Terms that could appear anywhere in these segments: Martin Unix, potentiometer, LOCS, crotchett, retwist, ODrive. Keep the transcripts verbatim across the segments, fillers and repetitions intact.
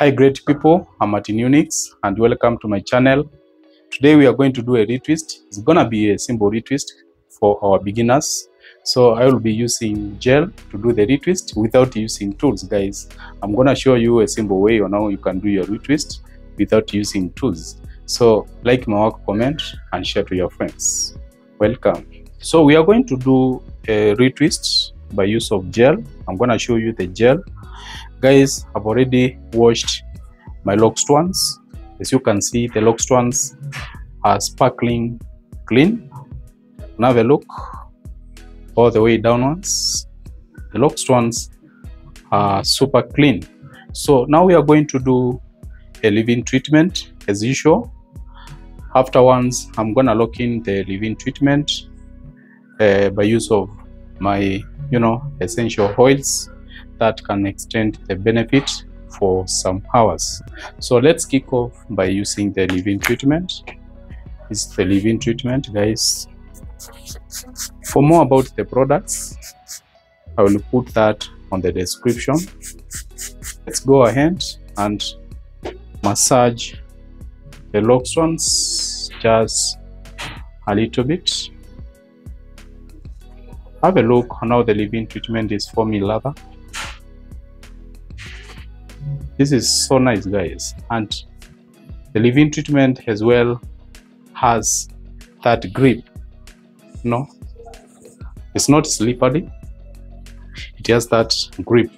Hi great people, I'm Martin Unix and welcome to my channel. Today we are going to do a retwist. It's gonna be a simple retwist for our beginners. So I will be using gel to do the retwist without using tools, guys. I'm gonna show you a simple way on how you can do your retwist without using tools. So like my work, comment and share to your friends. Welcome. So we are going to do a retwist by use of gel. I'm gonna show you the gel. Guys, I've already washed my LOCS ones. As you can see, the LOCS ones are sparkling clean. Now have a look all the way downwards. The LOCS ones are super clean. So now we are going to do a leave-in treatment as usual. Afterwards, I'm gonna lock in the leave-in treatment uh, by use of my, you know, essential oils that can extend the benefit for some hours. So let's kick off by using the leave-in treatment. It's the leave-in treatment, guys. For more about the products, I will put that on the description. Let's go ahead and massage the LOCS ones just a little bit. Have a look on how the leave-in treatment is forming lather. This is so nice, guys, and the leave-in treatment as well has that grip. No, it's not slippery, it has that grip.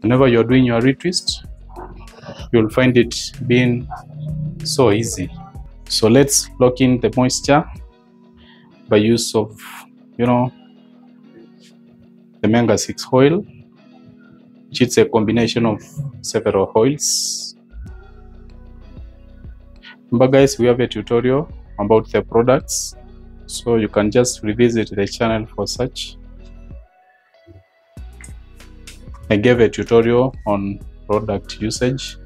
Whenever you're doing your retwist, you'll find it being so easy. So let's lock in the moisture by use of, you know, the Manga six oil. It's a combination of several oils. Remember, guys, we have a tutorial about the products, so you can just revisit the channel for such. I gave a tutorial on product usage.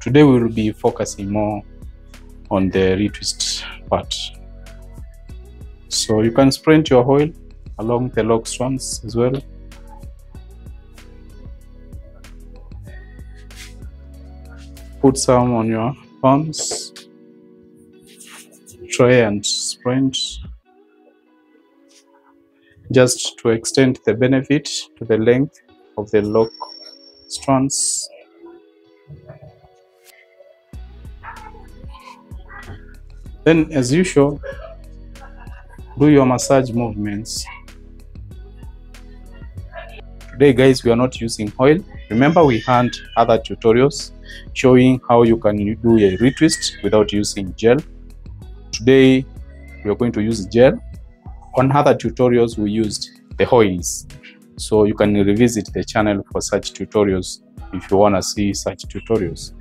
Today we will be focusing more on the retwist part. So you can spread your oil along the LOCS ones as well. Put some on your palms, try and spread just to extend the benefit to the length of the lock strands. Then, as usual, do your massage movements. Today, guys, we are not using oil. Remember, we had other tutorials showing how you can do a retwist without using gel. Today we are going to use gel. On other tutorials we used the oils, so you can revisit the channel for such tutorials if you want to see such tutorials.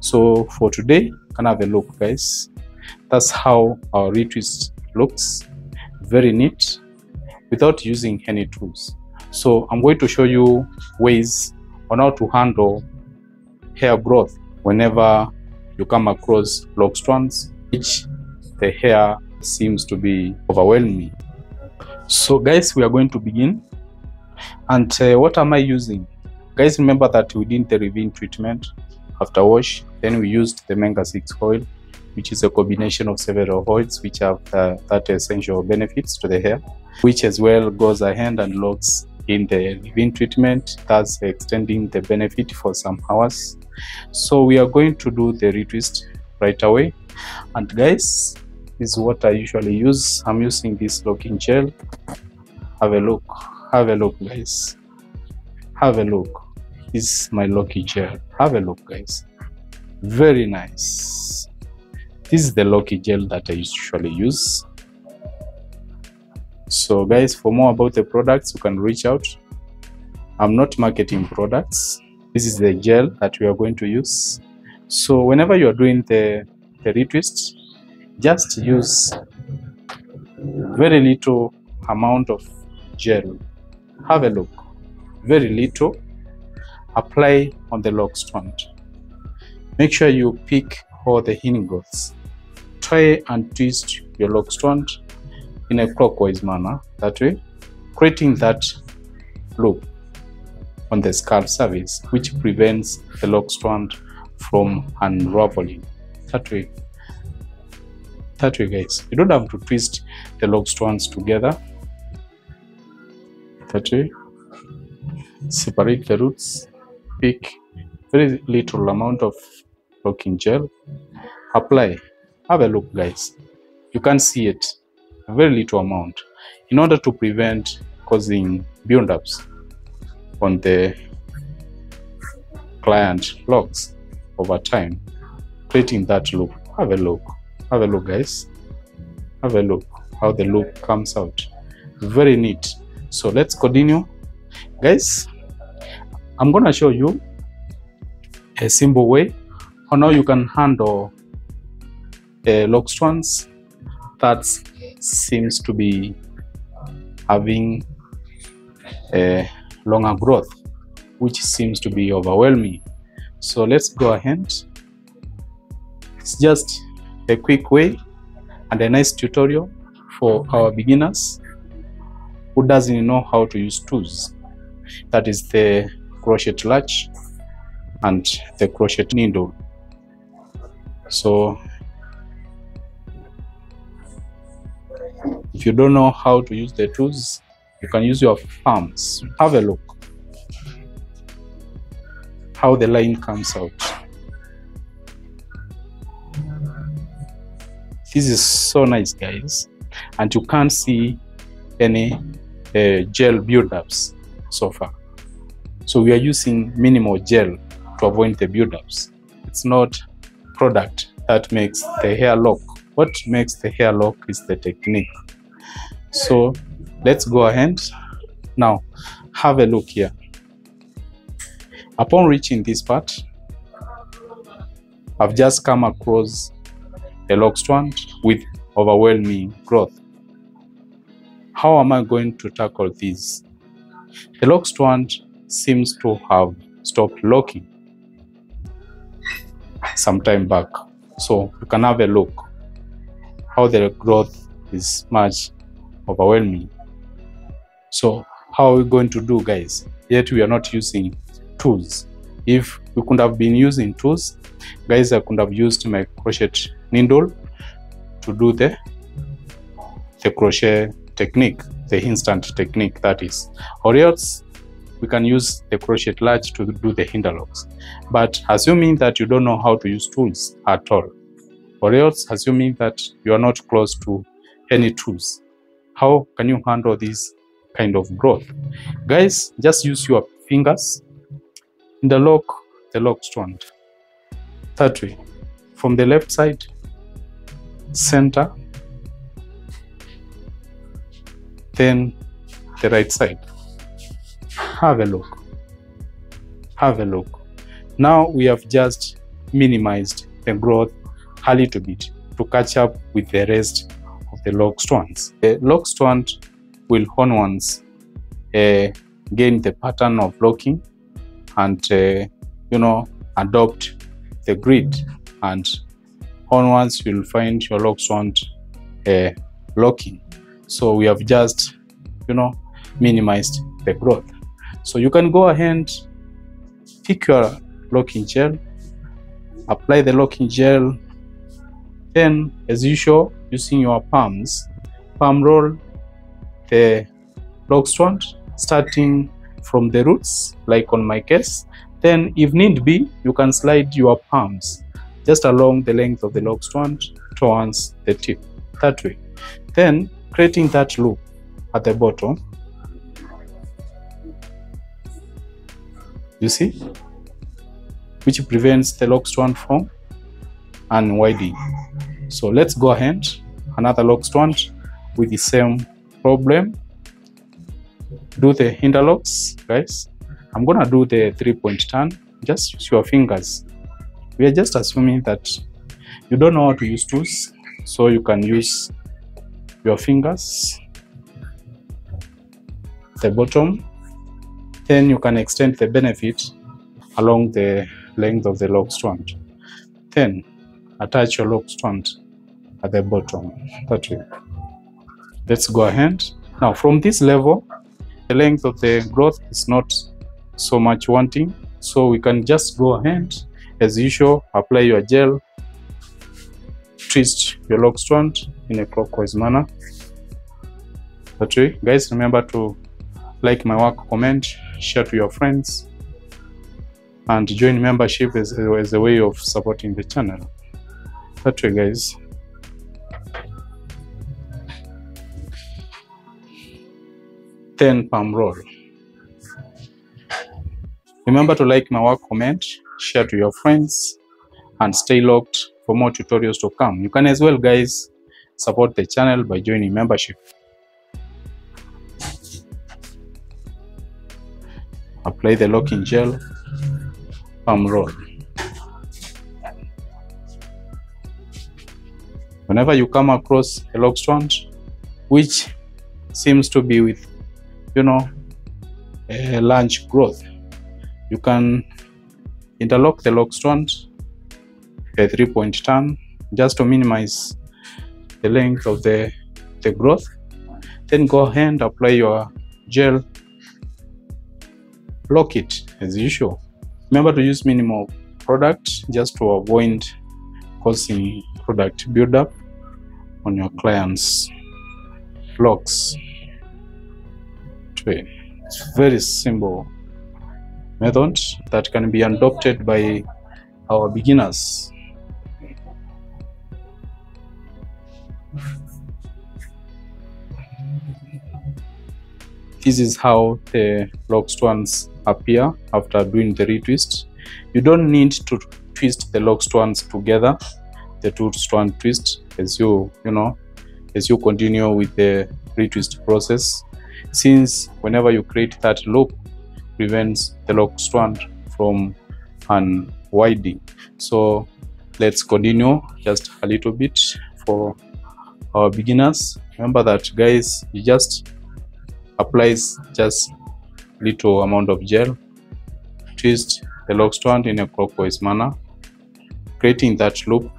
So for today, you can have a look, guys. That's how our retwist looks, very neat, without using any tools. So I'm going to show you ways on how to handle hair growth whenever you come across LOCS strands, which the hair seems to be overwhelming. So guys, we are going to begin. And uh, what am I using? Guys, remember that we did the leave-in treatment after wash. Then we used the Manga six oil, which is a combination of several oils which have uh, that essential benefits to the hair, which as well goes ahead and locks in the leave-in treatment, thus extending the benefit for some hours. So we are going to do the retwist right away. And guys, this is what I usually use. I'm using this locking gel. Have a look, have a look, guys, have a look. This is my locking gel. Have a look, guys, very nice. This is the locking gel that I usually use. So guys, for more about the products, you can reach out. I'm not marketing products. This is the gel that we are going to use. So whenever you are doing the, the retwist, just use very little amount of gel. Have a look, very little. Apply on the lock strand. Make sure you pick all the ingots. Try and twist your lock strand in a clockwise manner, that way creating that loop. on the scar surface, which prevents the lock strand from unraveling. That way, that way guys, you don't have to twist the lock strands together. That way, separate the roots, pick very little amount of locking gel, apply. Have a look guys, you can see it, a very little amount, in order to prevent causing buildups on the client locks over time, creating that loop. Have a look, have a look guys, have a look how the loop comes out. Very neat. So let's continue guys. I'm gonna show you a simple way on how you can handle a lock strands that seems to be having a longer growth, which seems to be overwhelming. So let's go ahead. It's just a quick way and a nice tutorial for our beginners who doesn't know how to use tools. That is the crochet latch and the crochet needle. So if you don't know how to use the tools, you can use your thumbs. Have a look how the line comes out. This is so nice guys, and you can't see any uh, gel buildups so far. So we are using minimal gel to avoid the buildups. It's not product that makes the hair lock. What makes the hair lock is the technique. So let's go ahead now. Have a look here. Upon reaching this part, I've just come across a lock strand with overwhelming growth. How am I going to tackle this? The lock strand seems to have stopped locking some time back. So you can have a look how the growth is much overwhelming. So how are we going to do guys? Yet we are not using tools. If we could have been using tools guys, I could have used my crochet needle to do the the crochet technique, the instant technique that is, or else we can use the crochet latch to do the interlocks. But assuming that you don't know how to use tools at all, or else assuming that you are not close to any tools, how can you handle this kind of growth? Guys, just use your fingers in the lock, the lock strand. That way, from the left side, center, then the right side. Have a look, have a look. Now we have just minimized the growth a little bit to catch up with the rest of the lock strands. The lock strand will once uh, gain the pattern of locking and uh, you know, adopt the grid, and onwards you'll find your lock strand uh, locking. So we have just, you know, minimized the growth. So you can go ahead, pick your locking gel, apply the locking gel, then as usual, using your palms, palm roll the lock strand starting from the roots, like on my case. Then if need be, you can slide your palms just along the length of the lock strand towards the tip, that way. Then creating that loop at the bottom. You see, which prevents the lock strand from unwinding. So let's go ahead, another lock strand with the same problem. Do the interlocks, guys. I'm gonna do the three-point turn. Just use your fingers. We are just assuming that you don't know how to use tools, so you can use your fingers. The bottom. Then you can extend the benefit along the length of the lock strand. Then attach your lock strand at the bottom. That way. Let's go ahead. Now from this level, the length of the growth is not so much wanting. So we can just go ahead as usual, apply your gel, twist your lock strand in a clockwise manner. That way, guys, remember to like my work, comment, share to your friends, and join membership as, as a way of supporting the channel. That way, guys. Then palm roll. Remember to like my work, comment, share to your friends, and stay locked for more tutorials to come. You can as well, guys, support the channel by joining membership. Apply the locking gel, palm roll. Whenever you come across a lock strand which seems to be with, you know, a large growth, you can interlock the lock strand a three-point turn just to minimize the length of the, the growth. Then go ahead and apply your gel, lock it as usual. Remember to use minimal product just to avoid causing product buildup on your client's locks. It's very simple method that can be adopted by our beginners. This is how the lock strands appear after doing the retwist. You don't need to twist the lock strands together, the two strand twist, as you you know, as you continue with the retwist process, since whenever you create that loop, prevents the lock strand from unwinding. So let's continue just a little bit for our beginners. Remember that, guys, you just applies just little amount of gel, twist the lock strand in a clockwise manner, creating that loop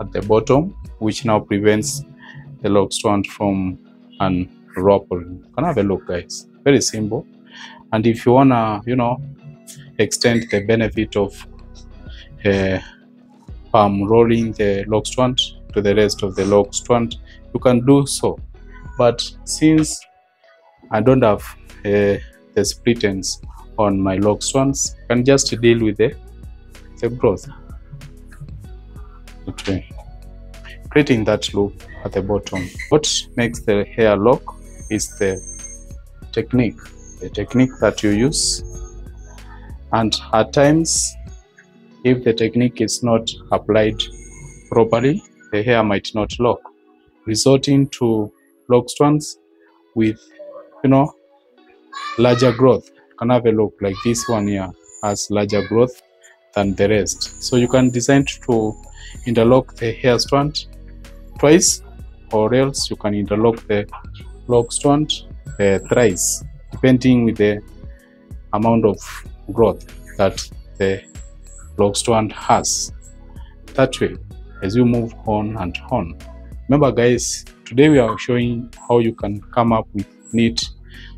at the bottom, which now prevents the lock strand from unraveling. You can have a look, guys, very simple. And if you wanna, you know, extend the benefit of uh, palm rolling the lock strand to the rest of the lock strand, you can do so. But since I don't have uh, the split ends on my lock strands, I can just deal with the, the growth. Okay, creating that loop at the bottom. What makes the hair lock is the technique. The technique that you use, and at times if the technique is not applied properly, the hair might not lock, resulting to lock strands with, you know, larger growth. You can have a look like this one here has larger growth than the rest. So you can design to interlock the hair strand twice, or else you can interlock the lock strand uh, thrice, depending with the amount of growth that the lock strand has. That way, as you move on and on. Remember, guys, today we are showing how you can come up with neat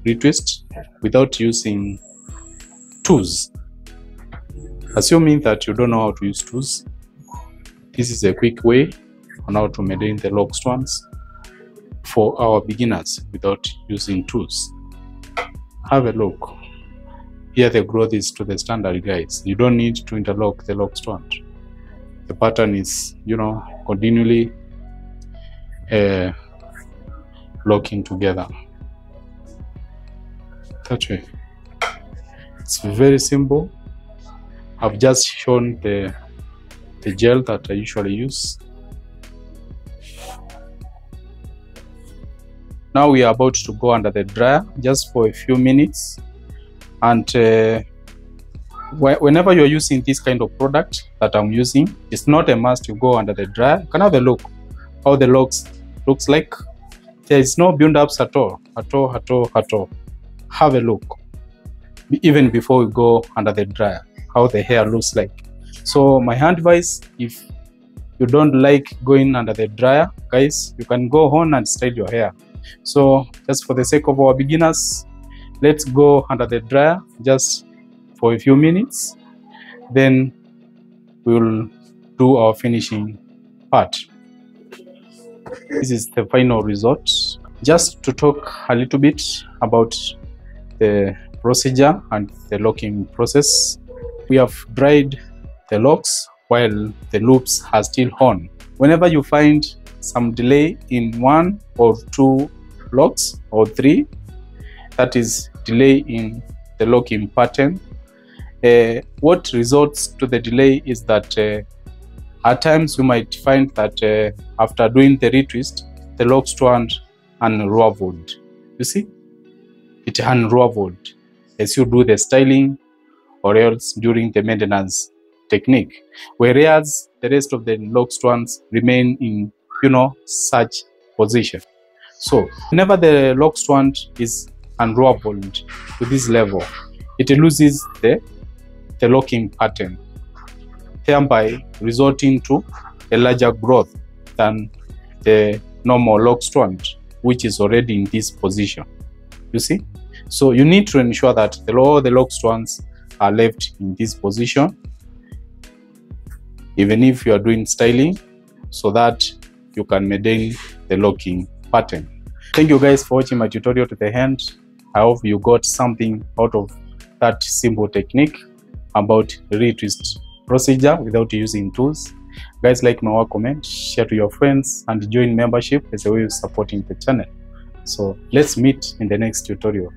retwist without using tools. Assuming that you don't know how to use tools, this is a quick way on how to maintain the lock strands for our beginners without using tools. Have a look. Here the growth is to the standard, guys. You don't need to interlock the lock strand. The pattern is, you know, continually uh, locking together. That way. It's very simple. I've just shown the, the gel that I usually use. Now we are about to go under the dryer just for a few minutes, and uh, wh whenever you're using this kind of product that I'm using, it's not a must to go under the dryer. You can have a look how the locks looks like. There is no build-ups at all, at all, at all, at all. Have a look, even before we go under the dryer, how the hair looks like. So my hand advice, if you don't like going under the dryer, guys, you can go on and style your hair. So just for the sake of our beginners, let's go under the dryer just for a few minutes, then we will do our finishing part. This is the final result. Just to talk a little bit about the procedure and the locking process, we have dried the locks while the loops are still on. Whenever you find some delay in one or two locks or three, that is delay in the locking pattern. Uh, what results to the delay is that uh, at times you might find that uh, after doing the retwist, the lock strand unraveled. You see, it unraveled as you do the styling or else during the maintenance technique, whereas the rest of the lock strands remain in, you know, such position. So whenever the lock strand is unraveled to this level, it loses the the locking pattern, thereby resulting to a larger growth than the normal lock strand, which is already in this position. You see, so you need to ensure that the all the lock strands are left in this position, even if you are doing styling, so that you can maintain the locking pattern. Thank you guys for watching my tutorial to the end. I hope you got something out of that simple technique about retwist procedure without using tools. Guys, like my work, comment, share to your friends, and join membership as a way of supporting the channel. So let's meet in the next tutorial.